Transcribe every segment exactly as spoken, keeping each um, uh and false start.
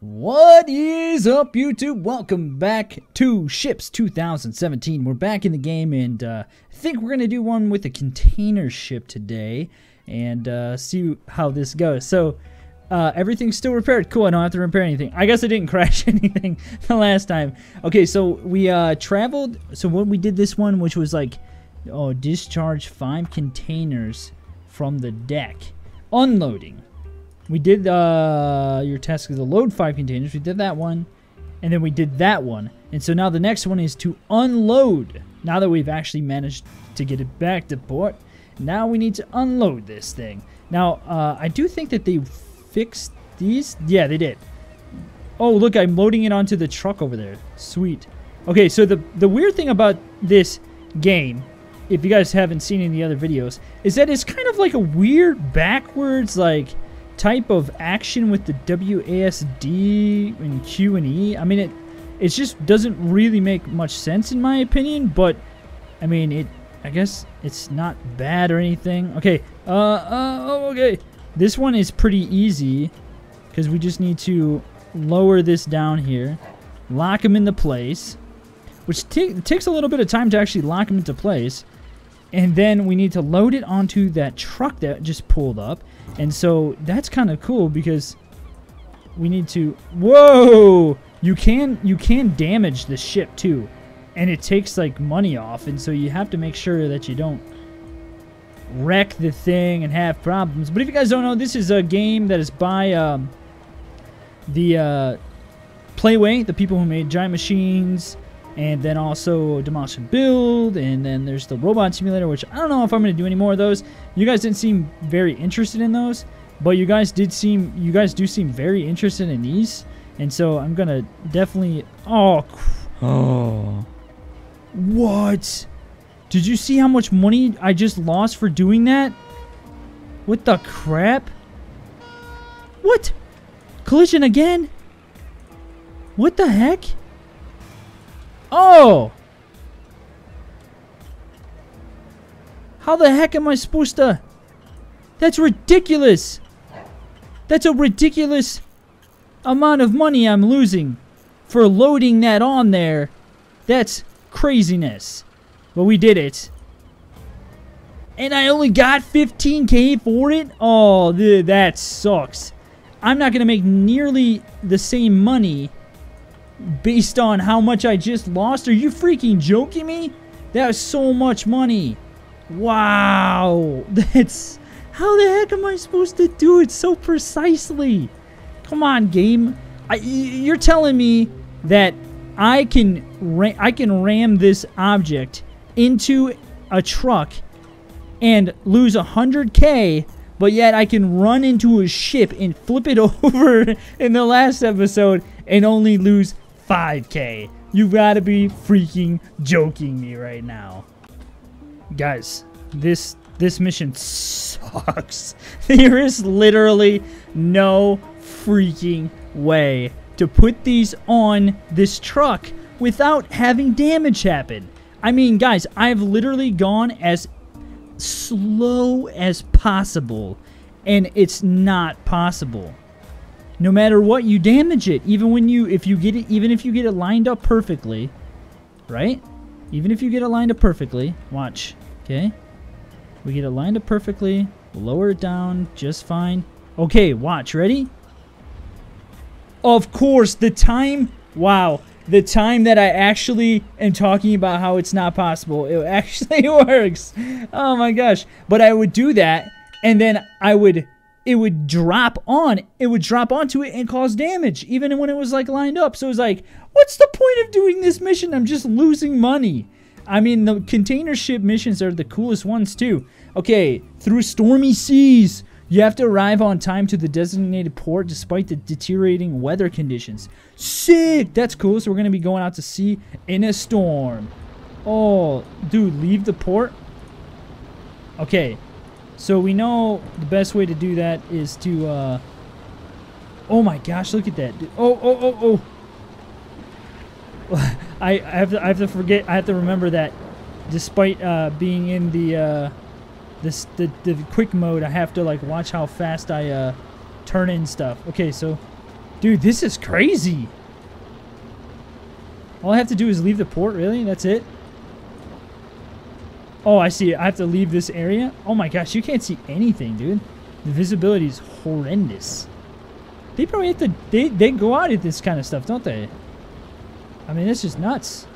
What is up, YouTube? Welcome back to Ships two thousand seventeen. We're back in the game, and uh, I think we're going to do one with a container ship today and uh, see how this goes. So, uh, everything's still repaired. Cool, I don't have to repair anything. I guess I didn't crash anything the last time. Okay, so we uh, traveled. So when we did this one, which was like, oh, discharge five containers from the deck. Unloading. We did uh, your task is to load five containers. We did that one, and then we did that one. And so now the next one is to unload. Now that we've actually managed to get it back to port, now we need to unload this thing. Now, uh, I do think that they fixed these. Yeah, they did. Oh, look, I'm loading it onto the truck over there. Sweet. Okay, so the, the weird thing about this game, if you guys haven't seen any other videos, is that it's kind of like a weird backwards, like, type of action with the W A S D and Q and E. I mean, it it just doesn't really make much sense in my opinion, but I mean, it I guess it's not bad or anything. Okay, uh, uh oh, okay. This one is pretty easy because we just need to lower this down here, lock them into place, which takes a little bit of time to actually lock them into place. And then we need to load it onto that truck that just pulled up. And so that's kind of cool because we need to... Whoa! You can you can damage the ship too. And it takes like money off. And so you have to make sure that you don't wreck the thing and have problems. But if you guys don't know, this is a game that is by um, the uh, Playway. The people who made Giant Machines. And then also Demolish and Build, and then there's the Robot Simulator, which I don't know if I'm going to do any more of those. You guys didn't seem very interested in those, but you guys did seem, you guys do seem very interested in these, and so I'm going to definitely, oh, oh, what? Did you see how much money I just lost for doing that? What the crap? What? Collision again? What the heck? Oh! How the heck am I supposed to... That's ridiculous! That's a ridiculous amount of money I'm losing for loading that on there. That's craziness. But we did it. And I only got fifteen K for it? Oh, th- that sucks. I'm not going to make nearly the same money based on how much I just lost. Are you freaking joking me? That was so much money. Wow. That's... How the heck am I supposed to do it so precisely? Come on, game. I, you're telling me that I can, ra I can ram this object into a truck and lose one hundred K, but yet I can run into a ship and flip it over in the last episode and only lose five K. You gotta be freaking joking me right now. Guys, this this mission sucks. There is literally no freaking way to put these on this truck without having damage happen. I mean, guys, I've literally gone as slow as possible, and it's not possible. No matter what, you damage it. Even when you, if you get it, even if you get it lined up perfectly, right? Even if you get it lined up perfectly, watch, okay? We get it lined up perfectly, lower it down just fine. Okay, watch, ready? Of course, the time, wow, the time that I actually am talking about how it's not possible, it actually works. Oh my gosh. But I would do that, and then I would... it would drop on, it would drop onto it and cause damage, even when it was like lined up. So it was like, what's the point of doing this mission? I'm just losing money. I mean, the container ship missions are the coolest ones too. Okay, through stormy seas, you have to arrive on time to the designated port despite the deteriorating weather conditions. Sick, that's cool. So we're gonna be going out to sea in a storm. Oh, dude, leave the port. Okay. So we know the best way to do that is to, uh, oh my gosh, look at that. Oh, oh, oh, oh. I, I have to, I have to forget, I have to remember that despite, uh, being in the, uh, this, the, the quick mode, I have to, like, watch how fast I, uh, turn in stuff. Okay, so Dude, this is crazy. All I have to do is leave the port, really? That's it? Oh, I see. I have to leave this area? Oh my gosh, you can't see anything, dude. The visibility is horrendous. They probably have to... They, they go out at this kind of stuff, don't they? I mean, it's just nuts.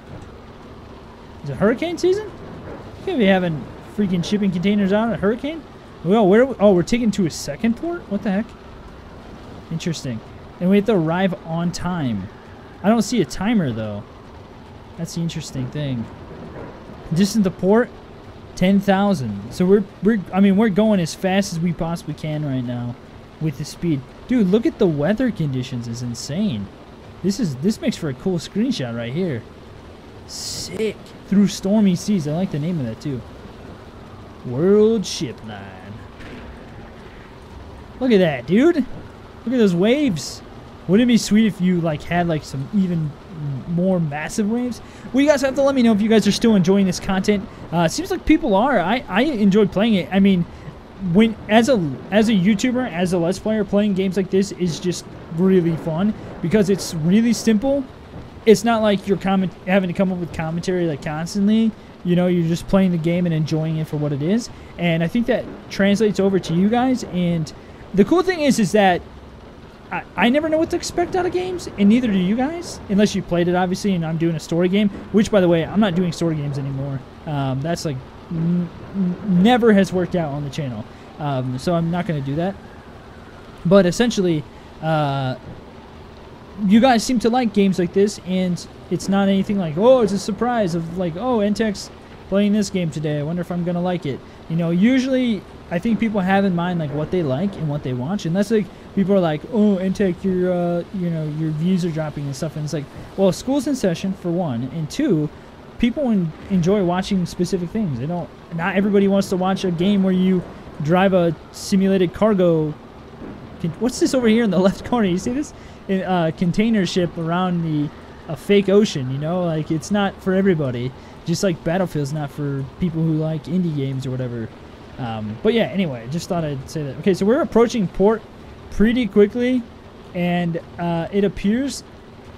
Is it hurricane season? You can't be having freaking shipping containers out in a hurricane. Well, where are we? Oh, we're taken to a second port? What the heck? Interesting. And we have to arrive on time. I don't see a timer, though. That's the interesting thing. Distance to port, ten thousand. So we're, we're, I mean, we're going as fast as we possibly can right now with the speed. Dude, look at the weather conditions. It's insane. This is, this makes for a cool screenshot right here. Sick. Through stormy seas. I like the name of that, too. World Ship Line. Look at that, dude. Look at those waves. Wouldn't it be sweet if you like had like some even more massive waves? Well, you guys have to let me know if you guys are still enjoying this content. Uh, seems like people are. I, I enjoyed playing it. I mean, when as a as a YouTuber, as a Let's Player, playing games like this is just really fun because it's really simple. It's not like you're comment having to come up with commentary like constantly. You know, you're just playing the game and enjoying it for what it is. And I think that translates over to you guys. And the cool thing is, is that I, I never know what to expect out of games, and neither do you guys, unless you played it, obviously, and I'm doing a story game, which, by the way, I'm not doing story games anymore. Um, that's, like, n n never has worked out on the channel. Um, so I'm not going to do that. But essentially, uh, you guys seem to like games like this, and it's not anything like, oh, it's a surprise of, like, oh, eNtaK's playing this game today. I wonder if I'm going to like it. You know, usually... I think people have in mind like what they like and what they watch, and that's like people are like, oh, eNtaK, your uh, you know, your views are dropping and stuff, and it's like, well, school's in session for one, and two, people en enjoy watching specific things. They don't. Not everybody wants to watch a game where you drive a simulated cargo. Con What's this over here in the left corner? You see this? In uh, container ship around the a fake ocean. You know, like it's not for everybody. Just like Battlefield's not for people who like indie games or whatever. Um, but yeah, anyway, just thought I'd say that. Okay, so we're approaching port pretty quickly, and uh, it appears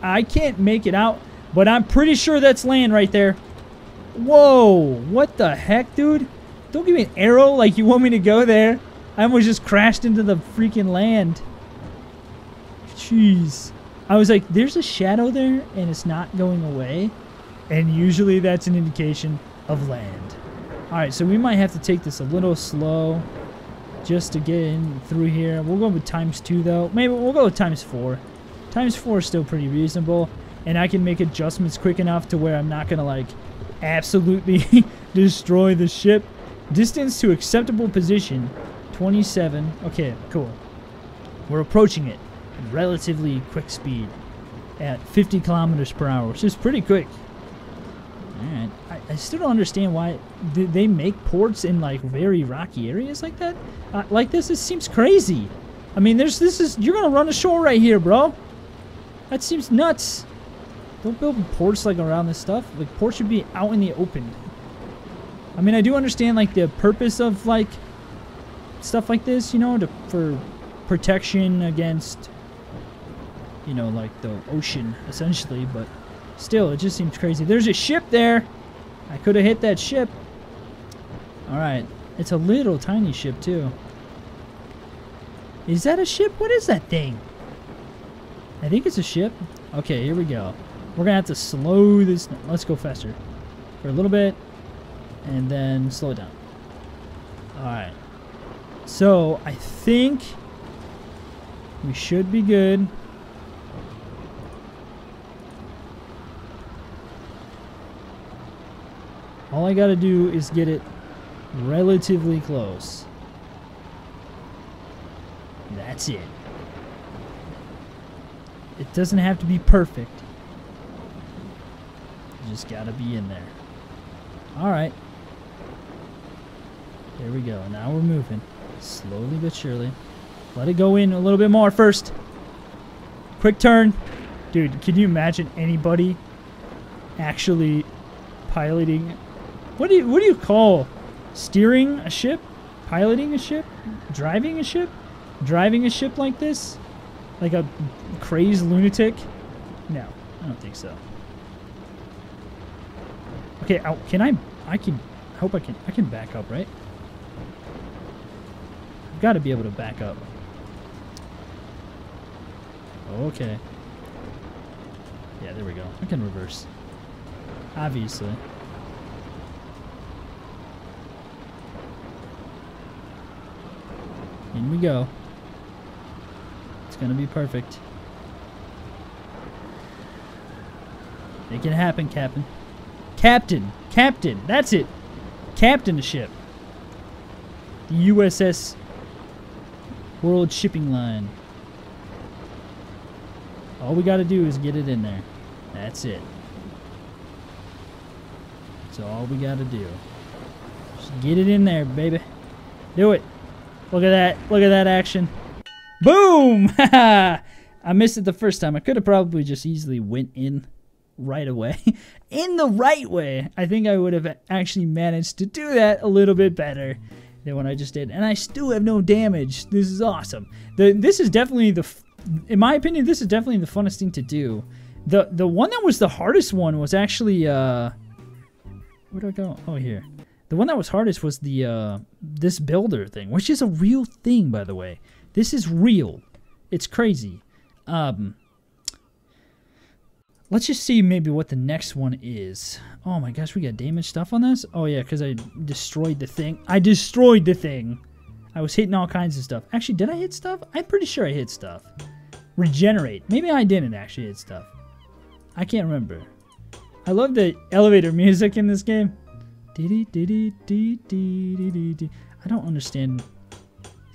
I can't make it out, but I'm pretty sure that's land right there. Whoa, what the heck, dude? Don't give me an arrow like you want me to go there. I almost just crashed into the freaking land. Jeez. I was like, there's a shadow there, and it's not going away, and usually that's an indication of land. Alright, so we might have to take this a little slow just to get in through here. We'll go with times two, though. Maybe we'll go with times four. Times four is still pretty reasonable, and I can make adjustments quick enough to where I'm not going to, like, absolutely destroy the ship. Distance to acceptable position, twenty-seven. Okay, cool. We're approaching it at relatively quick speed at fifty kilometers per hour, which is pretty quick. Alright. I still don't understand why they make ports in like very rocky areas like that. Uh, like this, it seems crazy. I mean, there's this is you're gonna run ashore right here, bro. That seems nuts. Don't build ports like around this stuff. Like ports should be out in the open. I mean, I do understand like the purpose of like stuff like this, you know, to, for protection against, you know, like the ocean essentially. But still, it just seems crazy. There's a ship there. I could have hit that ship. Alright. It's a little tiny ship, too. Is that a ship? What is that thing? I think it's a ship. Okay, here we go. We're going to have to slow this... Let's go faster. For a little bit. And then slow it down. Alright. So, I think... we should be good. All I gotta do is get it relatively close. That's it. It doesn't have to be perfect. You just gotta be in there. Alright. There we go. Now we're moving. Slowly but surely. Let it go in a little bit more first. Quick turn. Dude, can you imagine anybody actually piloting... What do you, what do you call steering a ship, piloting a ship, driving a ship, driving a ship like this? Like a crazed lunatic? No, I don't think so. Okay, ow, can I... I can... I hope I can... I can back up, right? I've got to be able to back up. Okay. Yeah, there we go. I can reverse. Obviously. In we go. It's gonna be perfect. It can happen, Captain. Captain! Captain! That's it! Captain the ship. The U S S World Shipping Line. All we gotta do is get it in there. That's it. That's all we gotta do. Just get it in there, baby. Do it. Look at that. Look at that action. Boom! I missed it the first time. I could have probably just easily went in right away. In the right way. I think I would have actually managed to do that a little bit better than what I just did. And I still have no damage. This is awesome. The, this is definitely the... In my opinion, this is definitely the funnest thing to do. The the one that was the hardest one was actually, uh... where do I go? Oh, here. The one that was hardest was the, uh... this builder thing, which is a real thing, by the way. This is real. It's crazy. Um... Let's just see maybe what the next one is. Oh my gosh, we got damaged stuff on this? Oh yeah, because I destroyed the thing. I destroyed the thing! I was hitting all kinds of stuff. Actually, did I hit stuff? I'm pretty sure I hit stuff. Regenerate. Maybe I didn't actually hit stuff. I can't remember. I love the elevator music in this game. I don't understand.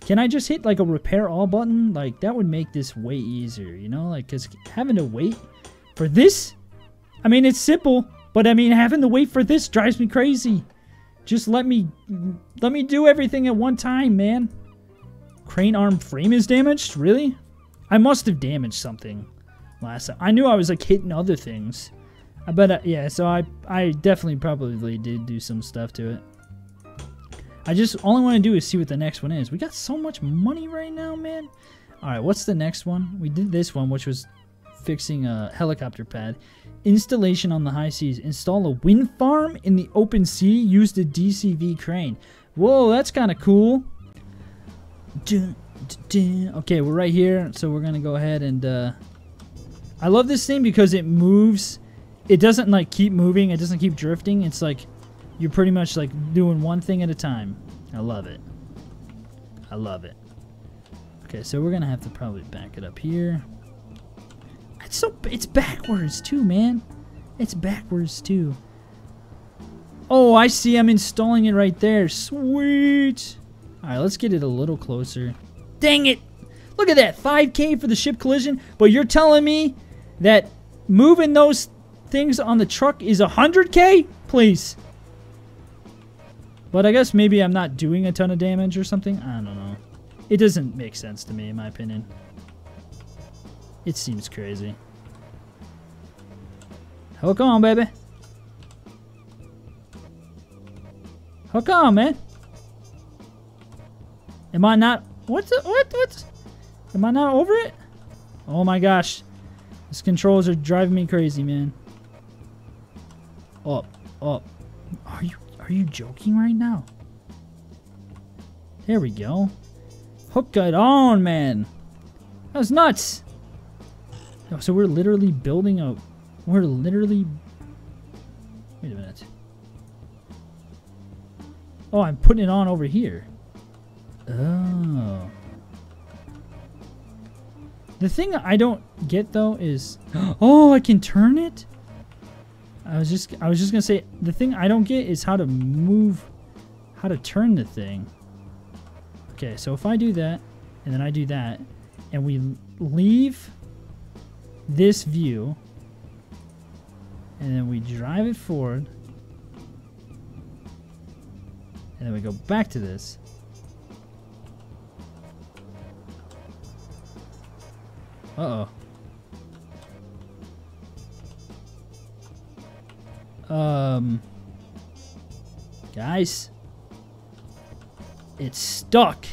Can I just hit like a repair all button? Like that would make this way easier, you know? Like, cause having to wait for this, I mean, it's simple, but I mean, having to wait for this drives me crazy. Just let me, let me do everything at one time, man. Crane arm frame is damaged? Really? I must have damaged something last time. I knew I was like hitting other things. I bet, I, yeah, so I, I definitely probably did do some stuff to it. I just, all I want to do is see what the next one is. We got so much money right now, man. All right, what's the next one? We did this one, which was fixing a helicopter pad. Installation on the high seas. Install a wind farm in the open sea. Use the D C V crane. Whoa, that's kind of cool. Dun, dun, dun. Okay, we're right here, so we're gonna go ahead and uh, I love this thing because it moves. It doesn't like keep moving. It doesn't keep drifting. It's like you're pretty much like doing one thing at a time. I love it. I love it. Okay, so we're gonna have to probably back it up here. It's so it's backwards too, man. It's backwards too. Oh, I see. I'm installing it right there. Sweet. All right, let's get it a little closer. Dang it. Look at that. five K for the ship collision. But you're telling me that moving those things on the truck is one hundred K? Please. But I guess maybe I'm not doing a ton of damage or something. I don't know. It doesn't make sense to me, in my opinion. It seems crazy. Hook on, baby. Hook on, man. Am I not... What's... The, what? What's... Am I not over it? Oh my gosh. These controls are driving me crazy, man. Up. Up. Are you... Are you joking right now? There we go. Hook it on, man. That was nuts. So we're literally building a... We're literally... Wait a minute. Oh, I'm putting it on over here. Oh. The thing I don't get, though, is... Oh, I can turn it? I was just I was just going to say, the thing I don't get is how to move... How to turn the thing. Okay, so if I do that, and then I do that, and we leave... this view, and then we drive it forward, and then we go back to this. Uh oh. Um, guys, it's stuck.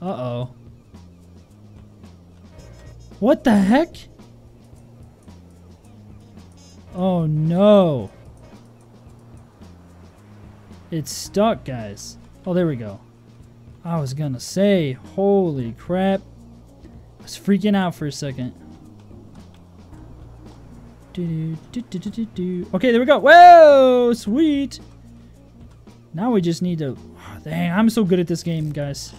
Uh-oh. What the heck? Oh no. It's stuck, guys. Oh, there we go. I was gonna say, holy crap. I was freaking out for a second. Okay, there we go. Whoa, sweet. Now we just need to... Oh, dang, I'm so good at this game, guys.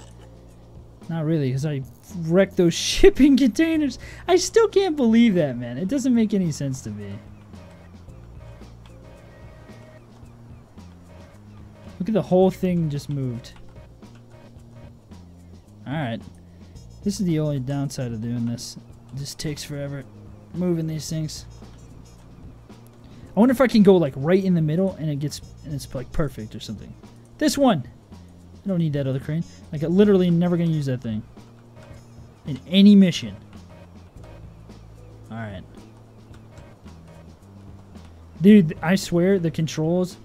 Not really, because I wrecked those shipping containers. I still can't believe that, man. It doesn't make any sense to me. Look at the whole thing just moved. Alright. This is the only downside of doing this. It just takes forever moving these things. I wonder if I can go like right in the middle and it gets and it's like perfect or something. This one! I don't need that other crane. Like, I'm literally never gonna use that thing. In any mission. Alright. Dude, I swear the controls...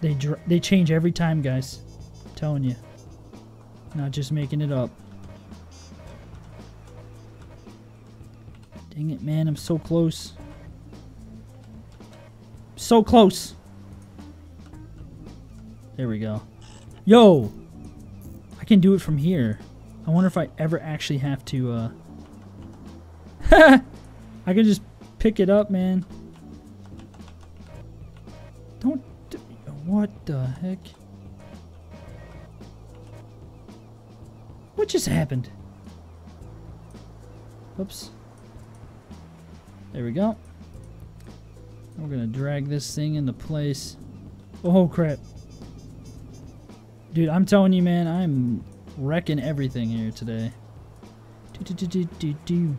They dr they change every time, guys. I'm telling you. Not just making it up. Dang it, man. I'm so close. So close. There we go. Yo! I can do it from here. I wonder if I ever actually have to, uh... I can just pick it up, man. Don't... What the heck? What just happened? Oops. There we go. We're gonna drag this thing into place. Oh crap. Dude, I'm telling you, man, I'm wrecking everything here today. Do, do, do, do, do.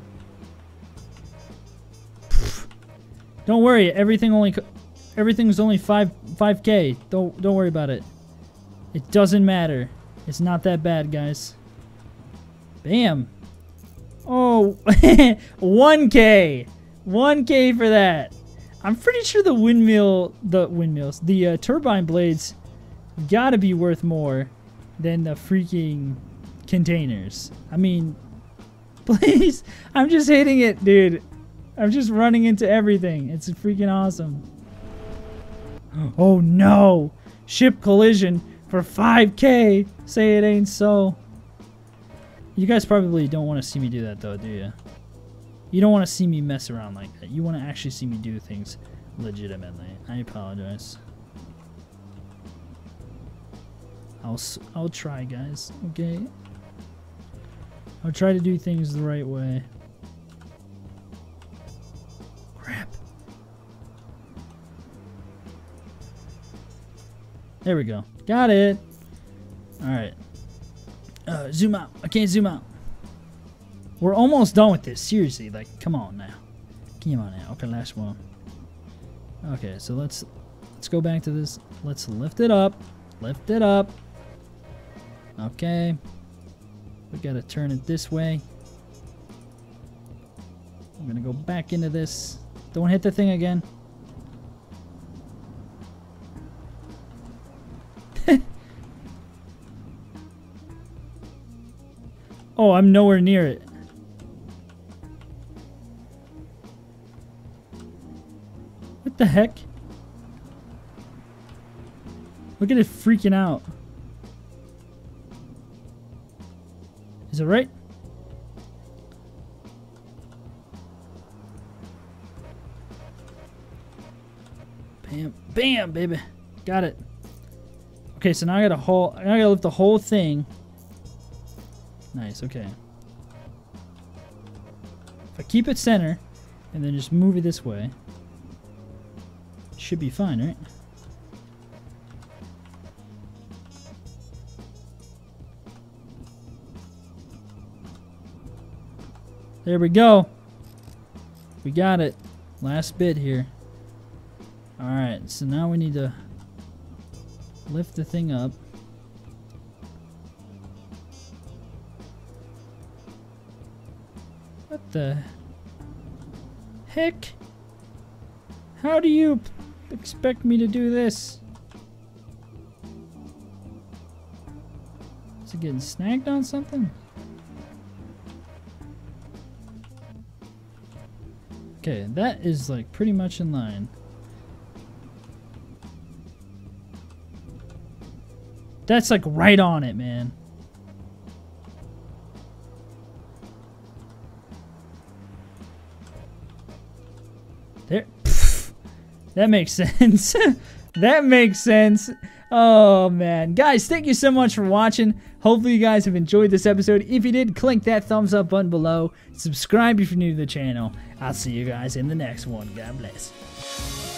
Don't worry, everything only... Everything's only five five k. Don't don't worry about it. It doesn't matter. It's not that bad, guys. Bam. Oh, one k, one k for that. I'm pretty sure the windmill, the windmills, the uh, turbine blades, gotta be worth more than the freaking containers. I mean, please. I'm just hitting it, dude. I'm just running into everything. It's freaking awesome. Oh no! Ship collision for five K! Say it ain't so. You guys probably don't want to see me do that though, do you? You don't want to see me mess around like that. You want to actually see me do things legitimately. I apologize. I'll, I'll try, guys. Okay? I'll try to do things the right way. Crap. There we go. Got it. Alright. Uh, zoom out. I can't zoom out. We're almost done with this. Seriously. Like, come on now. Come on now. Okay, last one. Okay, so let's let's go back to this. Let's lift it up. Lift it up. Okay. We gotta turn it this way. I'm gonna go back into this. Don't hit the thing again. Oh, I'm nowhere near it. What the heck? Look at it freaking out. Is it right? Bam, bam, baby. Got it. Okay, so now I gotta haul, now I gotta lift the whole thing. Nice, okay. If I keep it center, and then just move it this way, it should be fine, right? There we go. We got it. Last bit here. Alright, so now we need to lift the thing up. The heck? How do you expect me to do this? Is it it getting snagged on something? Okay, that is like pretty much in line. That's like right on it, man. There. Pff, that makes sense. That makes sense. Oh, man. Guys, thank you so much for watching. Hopefully you guys have enjoyed this episode. If you did, click that thumbs up button below. Subscribe if you're new to the channel. I'll see you guys in the next one. God bless.